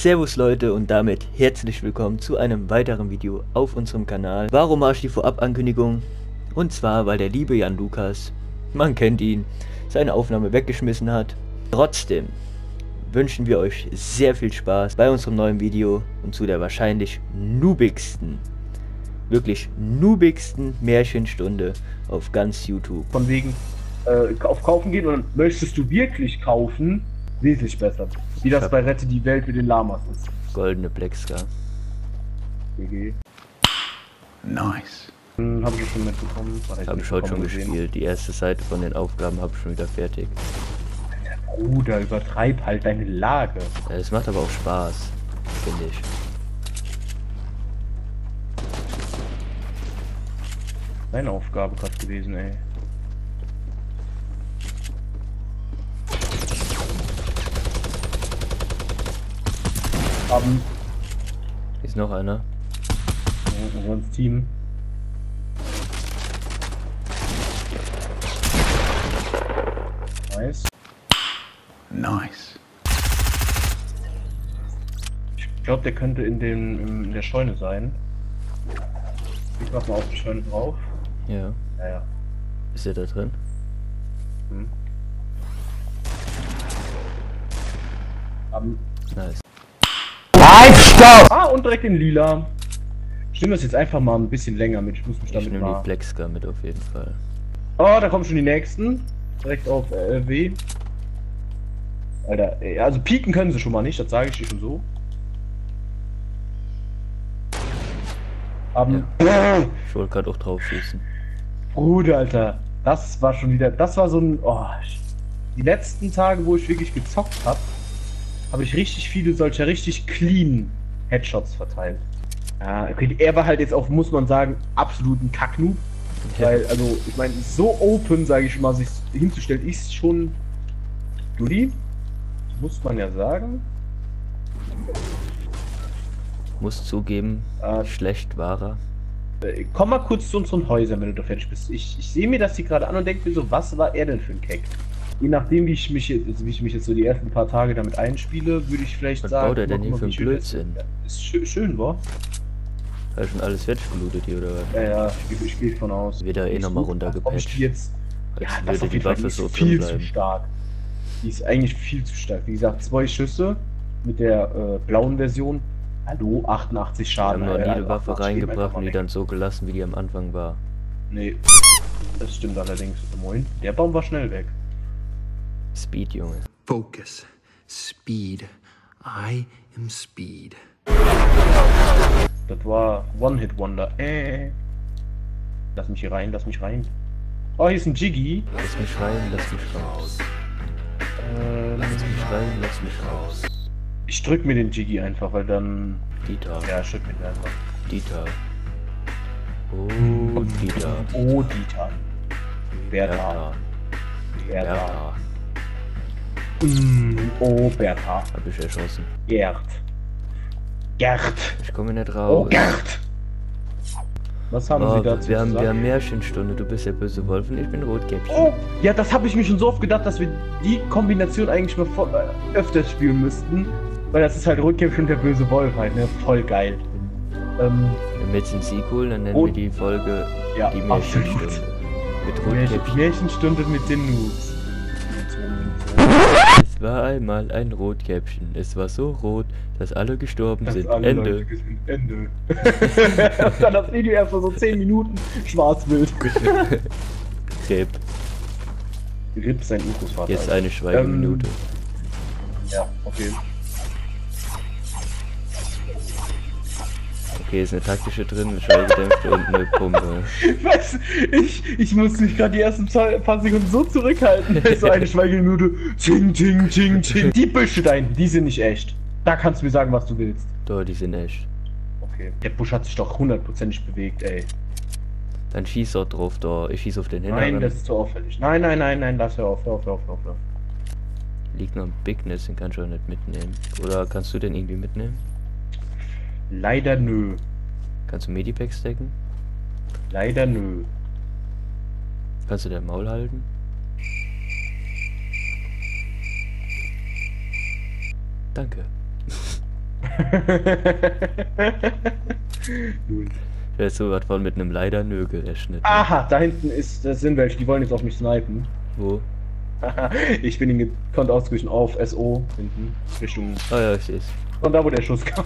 Servus Leute und damit herzlich willkommen zu einem weiteren Video auf unserem Kanal. Warum mache ich die Vorabankündigung? Und zwar, weil der liebe Jan Lukas, man kennt ihn, seine Aufnahme weggeschmissen hat. Trotzdem wünschen wir euch sehr viel Spaß bei unserem neuen Video und zu der wahrscheinlich noobigsten, wirklich noobigsten Märchenstunde auf ganz YouTube. Von wegen auf Kaufen gehen oder möchtest du wirklich kaufen? Wesentlich besser. Wie das bei Rette die Welt mit den Lamas ist. Goldene Plexka. GG. Nice. Habe ich schon mitbekommen. Habe ich heute schon gespielt. Die erste Seite von den Aufgaben habe ich schon wieder fertig. Alter Bruder, übertreib halt deine Lage. Es macht aber auch Spaß, finde ich. Deine Aufgabe gerade gewesen, ey. Haben. Ist noch einer. Ja, ins Team. Nice. Nice. Ich glaube, der könnte in der Scheune sein. Ich mach mal auf die Scheune drauf. Ja. Naja. Ist der da drin? Hm. Haben. Nice. Ah, und direkt in lila. Ich nehme das jetzt einfach mal ein bisschen länger mit. Ich muss mich damit mal... die Plexka mit auf jeden Fall. Oh, da kommen schon die nächsten. Direkt auf W. Alter, also pieken können sie schon mal nicht, das sage ich dir schon so. Ja. Ich wollte gerade auch drauf schießen. Bruder, Alter. Das war schon wieder... Das war so ein... Oh, die letzten Tage, wo ich wirklich gezockt habe, habe ich richtig viele solcher richtig clean Headshots verteilt. Ja, okay, er war halt jetzt auch, muss man sagen, absoluten Kacknoob. Okay. Weil, also, ich meine, so open, sage ich mal, sich hinzustellen, ist schon Dulli. Muss man ja sagen. Muss zugeben, schlecht war er. Komm mal kurz zu unseren Häusern, wenn du da fertig bist. Ich sehe mir das hier gerade an und denke mir so, was war er denn für ein Keck? Je nachdem, wie ich mich jetzt so die ersten paar Tage damit einspiele, würde ich vielleicht was sagen... Was baut er denn hier für ein Blödsinn? Ist schön, wa? Da ist schon alles weggeblutet hier, oder was? Ja, ja, ich gehe von aus. Wird da eh nochmal runtergepatcht. Jetzt, ja, das auf jeden Fall ist so viel zu stark. Die ist eigentlich viel zu stark. Wie gesagt, 2 Schüsse mit der blauen Version. Hallo, 88 Schaden. Wir haben noch nie eine Waffe reingebracht und die dann so gelassen, wie die am Anfang war. Nee, das stimmt allerdings. Moin, der Baum war schnell weg. Speed, Junge. Focus. Speed. I am Speed. Das war One-Hit-Wonder. Lass mich hier rein, lass mich rein. Oh, hier ist ein Jiggy. Lass mich rein, lass mich raus. Lass mich rein, lass mich raus. Ich drück mir den Jiggy einfach, weil dann... Dieter. Ja, schütt mir den einfach. Dieter. Oh, Dieter. Oh, Dieter. Bertha. Bertha. Oh, Bertha. Hab ich erschossen. Gerd. Gerd. Ich komme nicht raus. Oh, Gerd. Was haben Sie dazu gesagt? Wir haben Märchenstunde. Du bist der böse Wolf und ich bin Rotkäppchen. Oh, ja, das habe ich mir schon so oft gedacht, dass wir die Kombination eigentlich mal öfters spielen müssten. Weil das ist halt Rotkäppchen und der böse Wolf halt, ne? Voll geil. Damit sind sie cool, dann nennen wir die Folge ja, die Märchenstunde. Absolut. Mit Märchenstunde mit den Noobs. Es war einmal ein Rotkäppchen. Es war so rot, dass alle gestorben sind. Alle Ende. Leute sind. Ende. Dann das Video erst mal so 10 Minuten schwarzbild. Rip. Rip sein Urgroßvater. Jetzt eine Schweigeminute. Ja, okay. Okay, ist eine taktische drin, eine Schallgedämpfte und eine Pumpe. Was? Ich muss mich gerade die ersten paar Sekunden so zurückhalten. So eine Schweigeminute. Ching, ching, ching, ching. Die Büsche da hinten, die sind nicht echt. Da kannst du mir sagen, was du willst. Doch, die sind echt. Okay. Der Busch hat sich doch 100%ig bewegt, ey. Dann schieß doch drauf, doch. Ich schieß auf den Hintern. Nein, das ist zu auffällig. Nein, nein, nein, nein, lass hör auf. Liegt noch ein Bigness, den kannst du doch nicht mitnehmen. Oder kannst du den irgendwie mitnehmen? Leider nö. Kannst du Medipack stacken? Leider nö. Kannst du dein Maul halten? Danke. Wer ist so was von mit einem Leidernögel erschnitten? Aha, da hinten ist, das sind welche, die wollen jetzt auf mich snipen. Wo? Ich bin ihm gekonnt ausgewichen auf SO hinten, Richtung. Ah ja, ich seh's. Von da, wo der Schuss kam.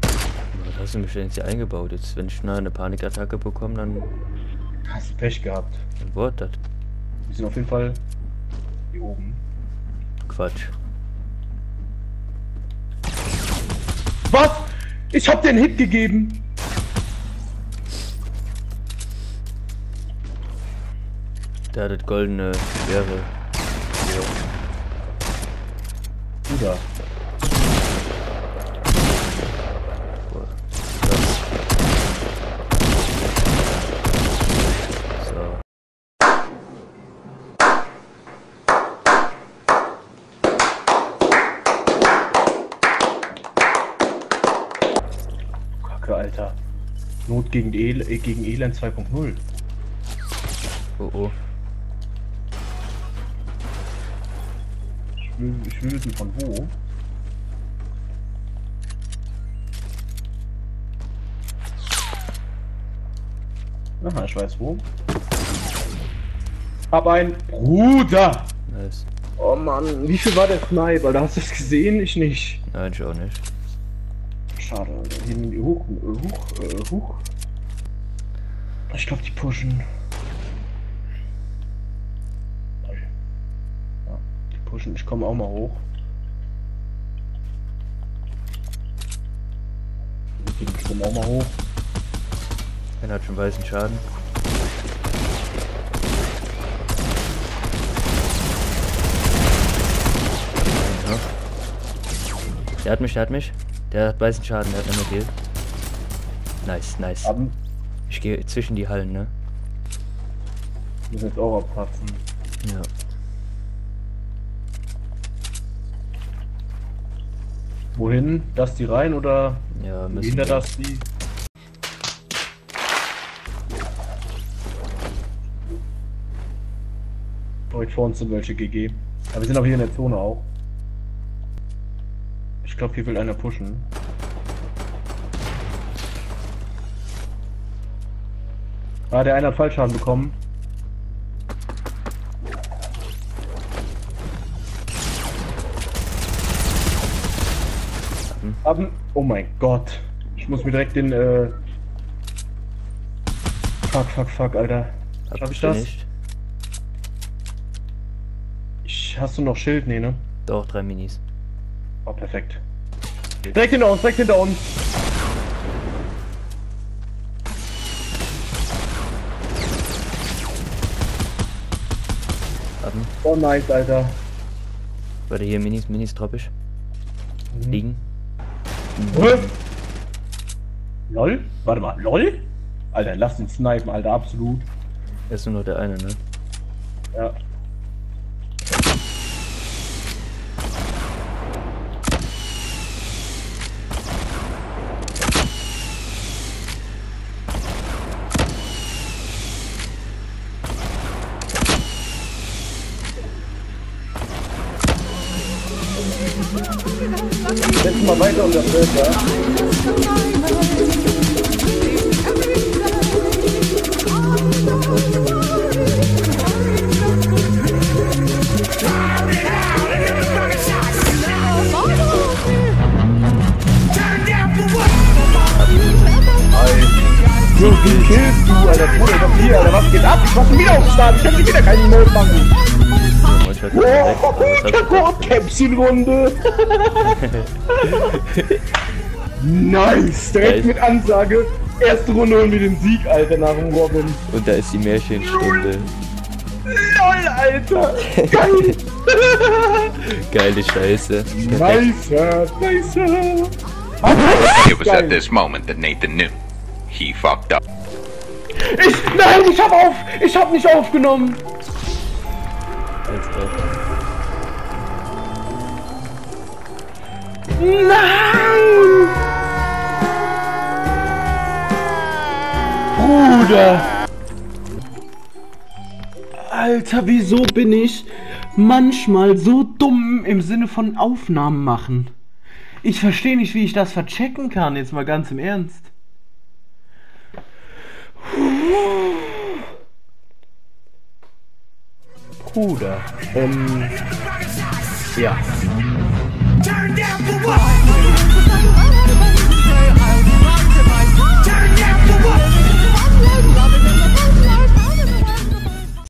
Was hast du mich denn jetzt hier eingebaut? Jetzt, wenn ich schnell eine Panikattacke bekomme, dann. Hast du Pech gehabt. Dann wurde das. Wir sind auf jeden Fall hier oben. Quatsch. Was? Ich hab den Hit gegeben! Der hat das goldene Schwere. Ja. Wieder. Alter. Not gegen, gegen Elend 2.0. Oh oh. Ich will wissen von wo. Aha, ich weiß wo. Hab einen Bruder! Nice. Oh Mann, wie viel war der Sniper? Da hast du es gesehen? Ich nicht. Nein, ich auch nicht. Schade, hin, hoch. Ich glaube, die pushen. Ja, die pushen, ich komme auch mal hoch. Ich komme auch mal hoch. Einer hat schon weißen Schaden. Ja. Der hat mich. Der hat weißen Schaden, der hat immer viel. Nice. Ich gehe zwischen die Hallen, ne? Wir müssen jetzt auch abpassen. Ja. Wohin? Das die rein oder? Ja, müssen hinter wir. Das die? Direkt vor uns sind welche GG. Aber wir sind auch hier in der Zone auch. Ich glaube, hier will einer pushen. Ah, der eine hat Fallschaden bekommen. Oh mein Gott. Ich muss mir direkt den... Fuck, Alter. Schaff ich das? Hast du noch Schild? Nee, ne? Doch, 3 Minis. Oh, perfekt. Direkt hinter uns. Oh nice, Alter. Warte, hier Minis tropisch. Liegen. LOL? Warte mal, LOL? Alter, lass den snipen, Alter, absolut. Er ist nur noch der eine, ne? Ja. Jetzt mal weiter unter das Feld, ja? So viel killst du, Alter, Bruder, komm hier, Alter, was geht ab? Ich mach wieder auf den Start, ich kann dir wieder keinen Mode machen. Oh, Capsule-Runde! Nice! Direkt mit Ansage. Erste Runde holen wir den Sieg, Alter, nach dem Robin. Und da ist die Märchenstunde. LOL, Alter! Geil! Geile Scheiße. Nice! It was at this moment that Nathan knew. He fucked up. Nein, ich hab nicht aufgenommen! Nein! Bruder! Alter, wieso bin ich manchmal so dumm im Sinne von Aufnahmen machen? Ich verstehe nicht, wie ich das verchecken kann, jetzt mal ganz im Ernst. Bruder, ja.